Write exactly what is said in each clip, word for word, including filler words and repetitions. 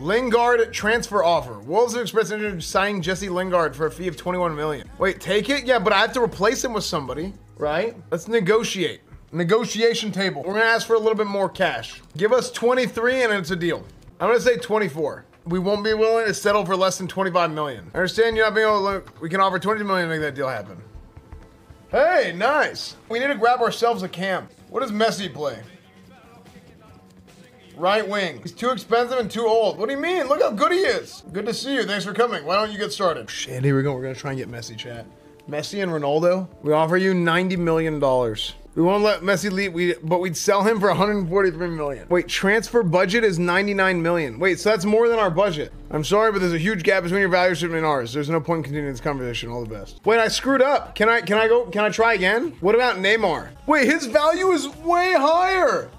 Lingard transfer offer. Wolves are expressing interest in signing Jesse Lingard for a fee of twenty-one million. Wait, take it? Yeah, but I have to replace him with somebody, right? Let's negotiate. Negotiation table. We're gonna ask for a little bit more cash. Give us twenty-three and it's a deal. I'm gonna say twenty-four. We won't be willing to settle for less than twenty-five million. I understand you're not being able to look. We can offer twenty-two million to make that deal happen. Hey, nice. We need to grab ourselves a cam. What does Messi play? Right wing. He's too expensive and too old. What do you mean? Look how good he is. Good to see you. Thanks for coming. Why don't you get started? Shit, here we go. We're gonna try and get Messi, chat. Messi and Ronaldo. We offer you ninety million dollars. We won't let Messi leave, we, but we'd sell him for one hundred forty-three million dollars. Wait, transfer budget is ninety-nine million dollars. Wait, so that's more than our budget. I'm sorry, but there's a huge gap between your value statement and ours. There's no point in continuing this conversation. All the best. Wait, I screwed up. Can I, can I go, can I try again? What about Neymar? Wait, his value is way higher.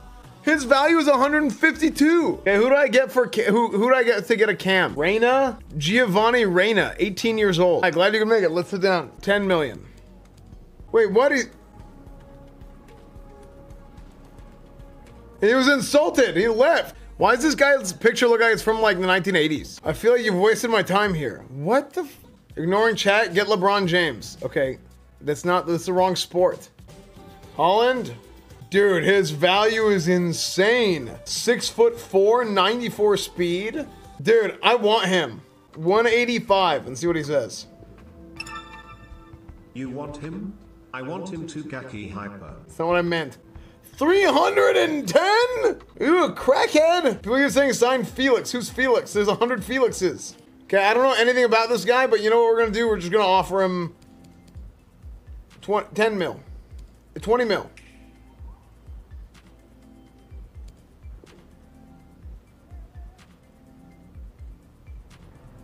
His value is one hundred fifty-two. Okay, who do I get for who? Who do I get to get a cam? Reyna, Giovanni Reyna, eighteen years old. I'm glad you can make it. Let's sit down. ten million. Wait, what is? He was insulted. He left. Why does this guy's picture look like it's from like the nineteen eighties? I feel like you've wasted my time here. What the? F Ignoring chat. Get LeBron James. Okay, that's not. That's the wrong sport. Haaland. Dude, his value is insane. Six foot four, ninety-four speed. Dude, I want him. one eighty-five, and see what he says. You want him? I want him to Gaki Hyper. That's not what I meant. three hundred ten? You a crackhead? People are saying sign Felix. Who's Felix? There's one hundred Felixes. Okay, I don't know anything about this guy, but you know what we're gonna do? We're just gonna offer him ten mil, twenty mil.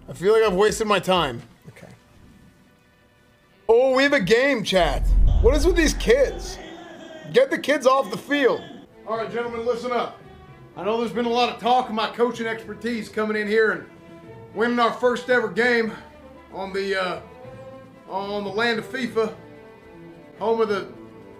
I feel like I've wasted my time. Okay. Oh, we have a game, chat. What is with these kids? Get the kids off the field. All right, gentlemen, listen up. I know there's been a lot of talk of my coaching expertise coming in here and winning our first ever game on the uh, on the land of FIFA, home of the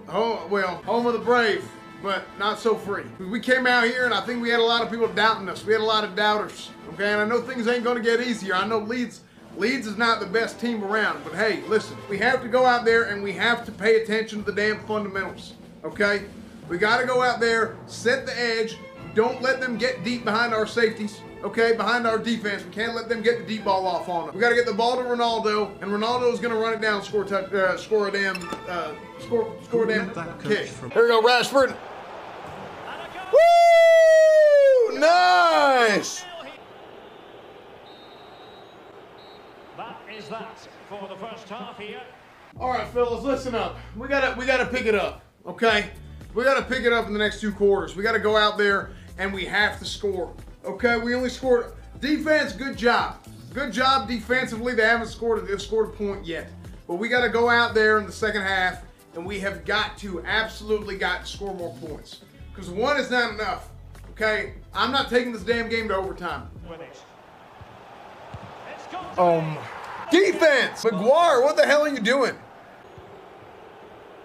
home, well, home of the brave, but not so free. We came out here and I think we had a lot of people doubting us. We had a lot of doubters, okay? And I know things ain't gonna get easier. I know Leeds, Leeds is not the best team around, but hey, listen, we have to go out there and we have to pay attention to the damn fundamentals, okay? We gotta go out there, set the edge, don't let them get deep behind our safeties, okay? Behind our defense, we can't let them get the deep ball off on them. We gotta get the ball to Ronaldo, and Ronaldo is gonna run it down, score, touch, uh, score a damn, uh, score, score a damn kick. Here we go, Rashford. Woo! Nice! That is that for the first half here. All right, fellas, listen up. We gotta, we gotta pick it up, okay? We gotta pick it up in the next two quarters. We gotta go out there and we have to score, okay? We only scored defense. Good job, good job defensively. They haven't scored, they've scored a point yet, but we gotta go out there in the second half and we have got to absolutely got to score more points. Because one is not enough, okay? I'm not taking this damn game to overtime. Um, defense! Maguire, what the hell are you doing?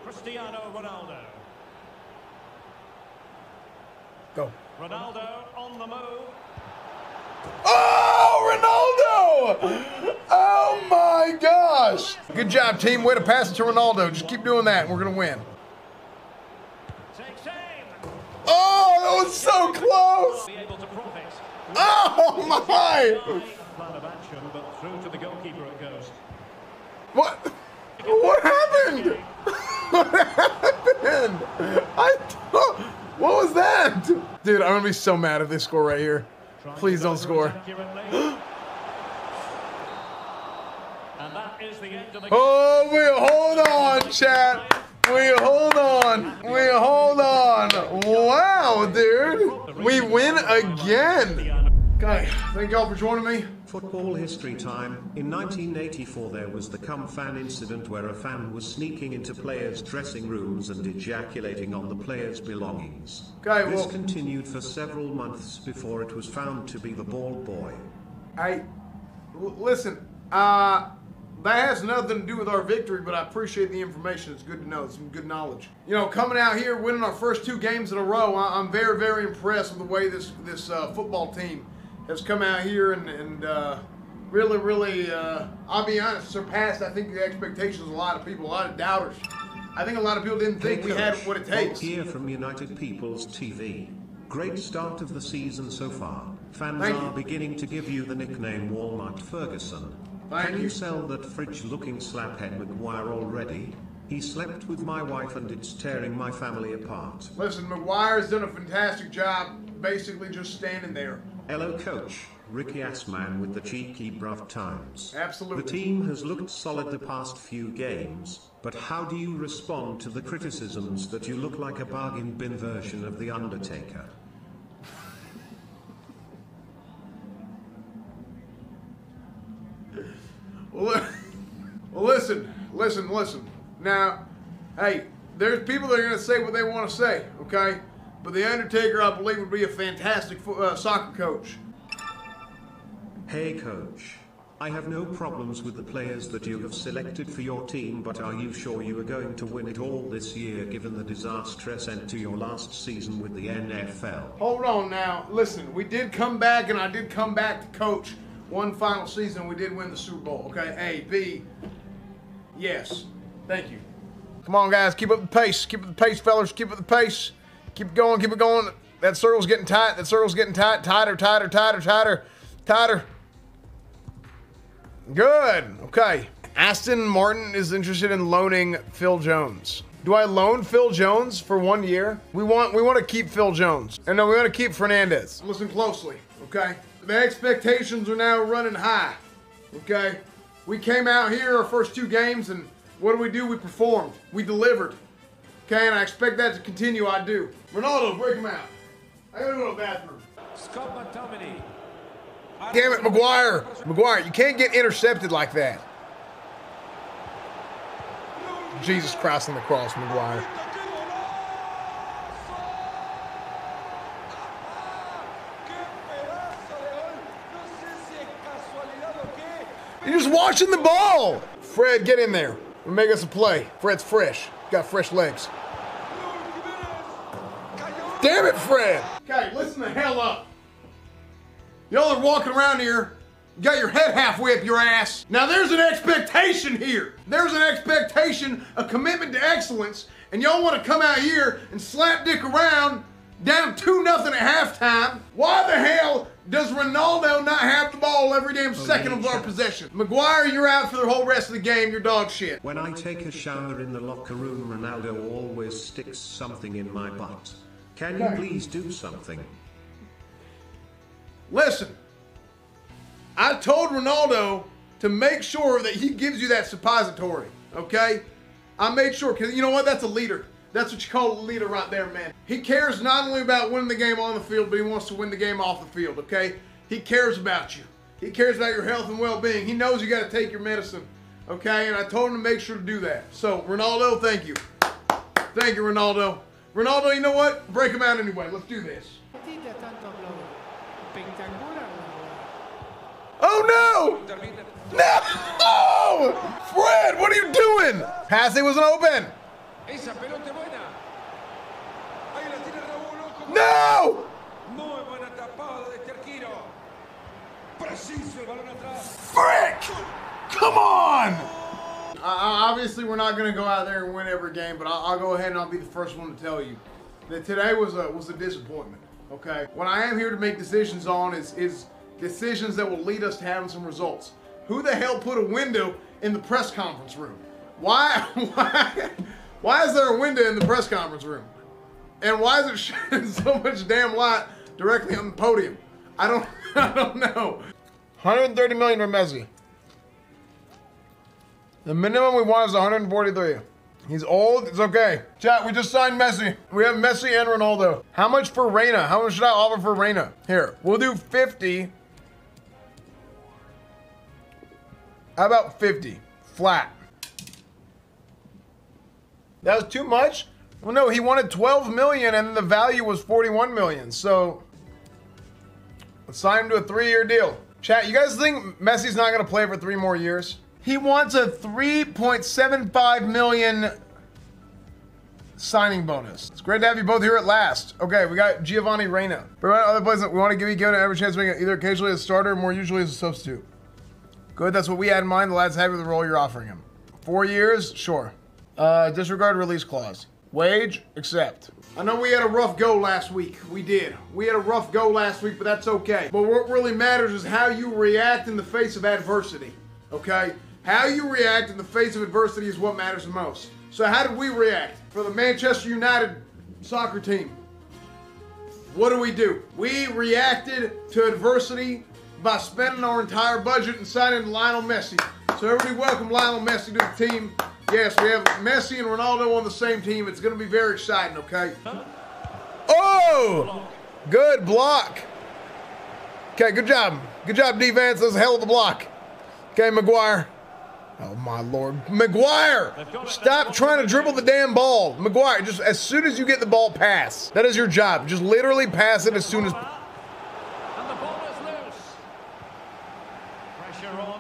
Cristiano Ronaldo. Go. Ronaldo on the move. Oh, Ronaldo! Oh my gosh! Good job, team. Way to pass it to Ronaldo. Just keep doing that and we're gonna win. Oh, that was so close! Oh my! What? What happened? What happened? I. What was that? Dude, I'm gonna be so mad if they score right here. Please don't score. Oh, we hold on, chat. We hold on. We hold on. Wow, dude. We win again. Okay, thank y'all for joining me. Football history time. In nineteen eighty-four, there was the cum fan incident where a fan was sneaking into players' dressing rooms and ejaculating on the players' belongings. Okay, well, this continued for several months before it was found to be the bald boy. I. Listen, uh. That has nothing to do with our victory, but I appreciate the information. It's good to know. It's some good knowledge. You know, coming out here, winning our first two games in a row, I'm very, very impressed with the way this, this uh, football team has come out here and, and uh, really, really, uh, I'll be honest, surpassed, I think, the expectations of a lot of people, a lot of doubters. I think a lot of people didn't think hey, we had what it takes. Here from United People's T V. Great start of the season so far. Fans Thank are you. beginning to give you the nickname Walmart Ferguson. Thank Can you. you sell that fridge-looking slaphead Maguire already? He slept with my wife and it's tearing my family apart. Listen, Maguire's done a fantastic job basically just standing there. Hello, Coach. Ricky Assman with the cheeky bruv times. Absolutely. The team has looked solid the past few games, but how do you respond to the criticisms that you look like a bargain bin version of The Undertaker? Well, listen, listen, listen. Now, hey, there's people that are going to say what they want to say, okay? But The Undertaker, I believe, would be a fantastic uh, soccer coach. Hey Coach, I have no problems with the players that you have selected for your team, but are you sure you are going to win it all this year given the disastrous end to your last season with the N F L? Hold on now, listen, we did come back, and I did come back to coach one final season. We did win the Super Bowl, okay? A, B, yes, thank you. Come on guys, keep up the pace, keep up the pace fellas, keep up the pace. Keep it going, keep it going. That circle's getting tight, that circle's getting tight, tighter, tighter, tighter, tighter, tighter. Good. Okay. Aston Martin is interested in loaning Phil Jones. Do I loan Phil Jones for one year? We want we want to keep Phil Jones. And no, we want to keep Fernandes. Listen closely, okay? The expectations are now running high, okay? We came out here our first two games, and what did we do? We performed. We delivered, okay? And I expect that to continue, I do. Ronaldo, break him out. I gotta go to the bathroom. Scott McTominay. Damn it, Maguire. Maguire, you can't get intercepted like that. Jesus Christ on the cross, Maguire. You're just watching the ball. Fred, get in there. We'll make us a play. Fred's fresh. Got fresh legs. Damn it, Fred. Okay, listen the hell up. Y'all are walking around here, you got your head halfway up your ass. Now there's an expectation here. There's an expectation, a commitment to excellence, and y'all want to come out here and slap dick around down two nothing at halftime. Why the hell does Ronaldo not have the ball every damn second of our possession? Maguire, you're out for the whole rest of the game. You're dog shit. When I take a shower in the locker room, Ronaldo always sticks something in my butt. Can you please do something? Listen, I told Ronaldo to make sure that he gives you that suppository, okay? I made sure, because you know what? That's a leader. That's what you call a leader right there, man. He cares not only about winning the game on the field, but he wants to win the game off the field, okay? He cares about you. He cares about your health and well-being. He knows you got to take your medicine, okay? And I told him to make sure to do that. So, Ronaldo, thank you. Thank you, Ronaldo. Ronaldo, you know what? Break him out anyway. Let's do this. Oh no! No! Oh! Fred, what are you doing? Passing wasn't open. No! Frick! Come on! Uh, obviously, we're not going to go out there and win every game, but I'll, I'll go ahead and I'll be the first one to tell you that today was a was a disappointment. Okay, what I am here to make decisions on is is decisions that will lead us to having some results. Who the hell put a window in the press conference room? Why, why, why is there a window in the press conference room? And why is it shining so much damn light directly on the podium? I don't, I don't know. one hundred thirty million for Messi. The minimum we want is one hundred forty-three. He's old, it's okay. Chat, we just signed Messi. We have Messi and Ronaldo. How much for Reyna? How much should I offer for Reyna? Here, we'll do fifty. How about fifty? Flat. That was too much? Well, no, he wanted twelve million and the value was forty-one million. So, let's sign him to a three-year deal. Chat, you guys think Messi's not gonna play for three more years? He wants a three point seven five million signing bonus. It's great to have you both here at last. Okay, we got Giovanni Reyna. But other plays that we want to give you given every chance we get, either occasionally as a starter or more usually as a substitute. Good, that's what we had in mind. The lad's happy with the role you're offering him. Four years, sure. Uh, disregard release clause. Wage, accept. I know we had a rough go last week. We did. We had a rough go last week, but that's okay. But what really matters is how you react in the face of adversity, okay? How you react in the face of adversity is what matters the most. So how did we react? For the Manchester United soccer team, what do we do? We reacted to adversity by spending our entire budget and signing Lionel Messi. So everybody welcome Lionel Messi to the team. Yes, we have Messi and Ronaldo on the same team. It's going to be very exciting, okay? Oh! Good block. Okay, good job. Good job, defense. That was a hell of a block. Okay, Maguire. Oh, my Lord. Maguire! Stop trying to dribble the damn ball. Maguire, just as soon as you get the ball, pass. That is your job. Just literally pass it as soon as...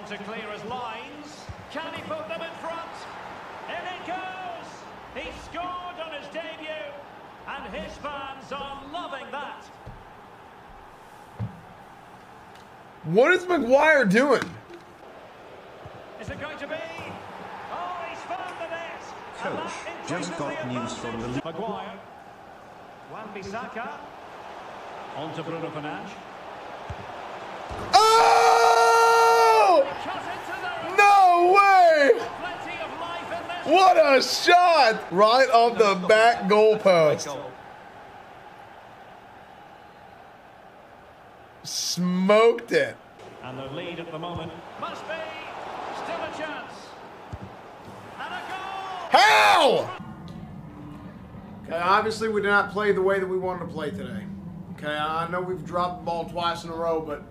to clear his lines. Can he put them in front? In it goes! He scored on his debut, and his fans are loving that. What is Maguire doing? Is it going to be? Oh, he's found the net. Coach, just got news from the Maguire. Wan-Bissaka. On to Bruno Fernandes. Oh! No way! What a shot! Right off the back goalpost. Smoked it. And the lead at the moment must be still a chance. And a goal! How? Okay, obviously we did not play the way that we wanted to play today. Okay, I know we've dropped the ball twice in a row, but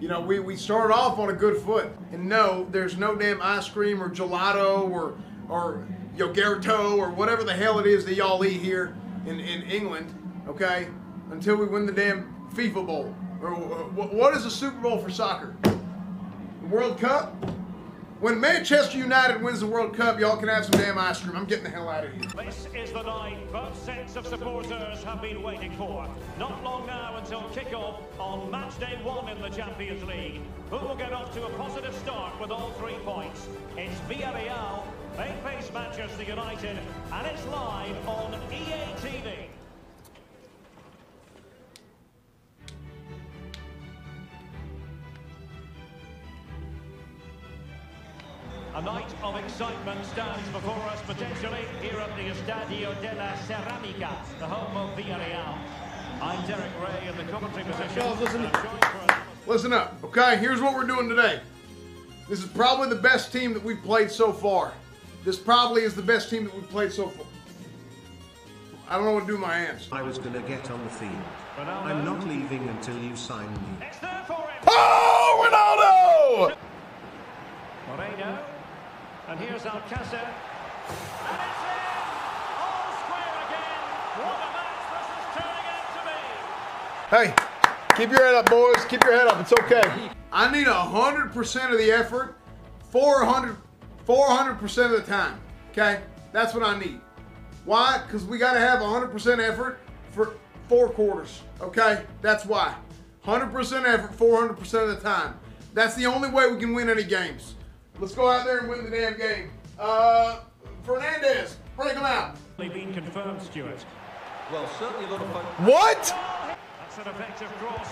you know, we, we started off on a good foot. And no, there's no damn ice cream or gelato or, or yogurto or whatever the hell it is that y'all eat here in, in England, okay? Until we win the damn FIFA Bowl. Or, or what is the Super Bowl for soccer? The World Cup? When Manchester United wins the World Cup, y'all can have some damn ice cream. I'm getting the hell out of here. This is the night both sets of supporters have been waiting for. Not long now until kickoff on match day one in the Champions League. Who will get off to a positive start with all three points? It's Villarreal, they face Manchester United, and it's live on E A T V. A night of excitement stands before us, potentially, here at the Estadio de la Ceramica, the home of Villarreal. I'm Derek Ray in the commentary position. Right, listen, up. listen up, okay? Here's what we're doing today. This is probably the best team that we've played so far. This probably is the best team that we've played so far. I don't know what to do with my hands. I was going to get on the field. Ronaldo. I'm not leaving until you sign me. It's there for him. Oh, Ronaldo! Moreno. And here's Alcacer, and it's in! All square again! What a match this is turning out to be! Hey, keep your head up, boys. Keep your head up. It's okay. I need one hundred percent of the effort, four hundred percent of the time, okay? That's what I need. Why? Because we got to have one hundred percent effort for four quarters, okay? That's why. one hundred percent effort, four hundred percent of the time. That's the only way we can win any games. Let's go out there and win the damn game. Uh, Fernandes, break him out. They've been confirmed, Stuart. Well, certainly a lot of fun. What? That's an effective cross.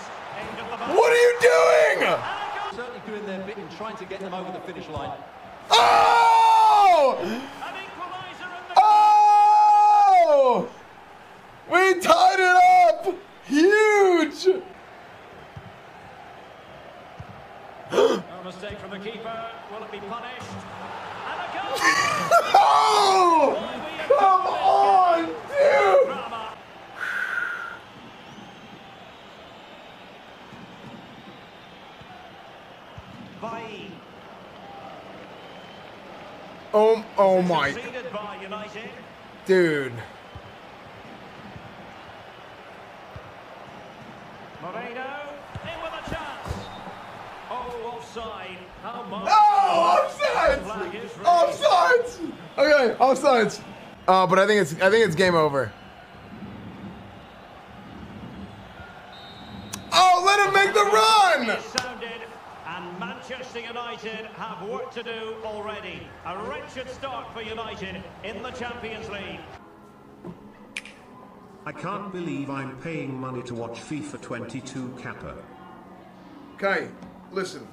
What are you doing? Certainly doing their bit in trying to get them over the finish line. Oh! An equalizer in the oh! We tied it up. Huge. Mistake from the keeper. Will it be punished? And a goal! Oh! Come on, dude! By oh, oh my! Dude. Moreno. No! Offsides! Offsides! Okay, offsides. Oh, but I think it's I think it's game over. Oh, let him make the run! Sounded, and Manchester United have work to do already. A wretched start for United in the Champions League. I can't believe I'm paying money to watch FIFA twenty-two Kappa. Okay, listen.